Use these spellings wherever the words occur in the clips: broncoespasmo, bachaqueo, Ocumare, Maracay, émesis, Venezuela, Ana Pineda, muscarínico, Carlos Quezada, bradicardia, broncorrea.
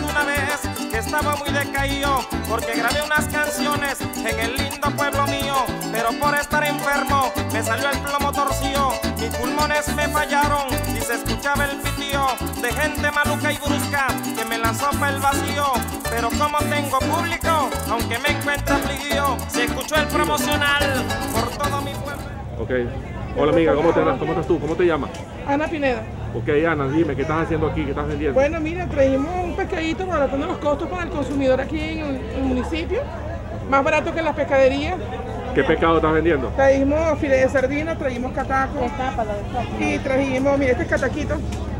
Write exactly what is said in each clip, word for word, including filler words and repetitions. recuerdo una vez que estaba muy decaído porque grabé unas canciones en el lindo pueblo mío, pero por estar enfermo me salió el plomo torcido, mis pulmones me fallaron y se escuchaba el pitío de gente maluca y brusca que me lanzó para el vacío. Pero como tengo público, aunque me encuentro afligido, se escuchó el promocional por todo mi pueblo. Okay. Hola amiga, ¿cómo te, ¿cómo estás tú? ¿Cómo te llamas? Ana Pineda. Ok, Ana, dime, ¿qué estás haciendo aquí? ¿Qué estás vendiendo? Bueno, mira, trajimos un pescadito baratando los costos para el consumidor aquí en el, en el municipio. Más barato que las pescaderías. ¿Qué pescado estás vendiendo? Trajimos filete de sardina, trajimos cataco. Y trajimos, mira, este es cataquito.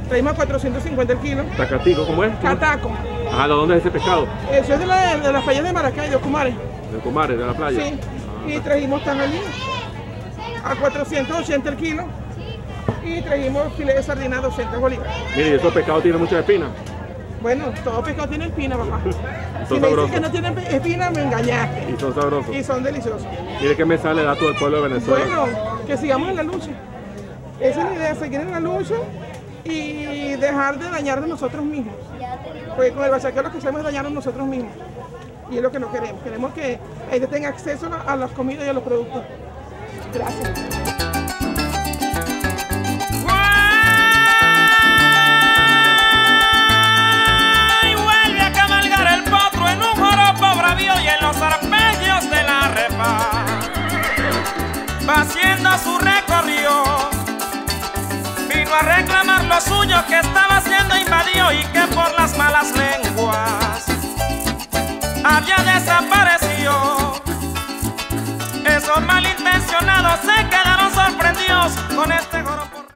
Trajimos cuatrocientos cincuenta el kilo. ¿Tacatico? ¿Cómo es? Cataco. Ah, ¿dónde es ese pescado? Eso es de, la, de las playas de Maracay, de Ocumare. ¿De Ocumare, de la playa? Sí. Ah, y trajimos tamalí a cuatrocientos ochenta el kilo y trajimos filete de sardina a doscientos bolívares. Mire, ¿y estos pescados tienen muchas espinas? Bueno, todo pescado tiene espina, papá. Si me dicen que no tienen espina, me engañaste. Y son sabrosos. Y son deliciosos. Mire, ¿qué mensaje le da tú al pueblo de Venezuela? Bueno, que sigamos en la lucha. Esa es la idea, seguir en la lucha y dejar de dañarnos nosotros mismos. Pues con el bachaqueo lo que hacemos es dañarnos nosotros mismos. Y es lo que no queremos. Queremos que la gente tenga acceso a las comidas y a los productos. Gracias. Va haciendo su recorrido, vino a reclamar lo suyo que estaba siendo invadido y que por las malas leyes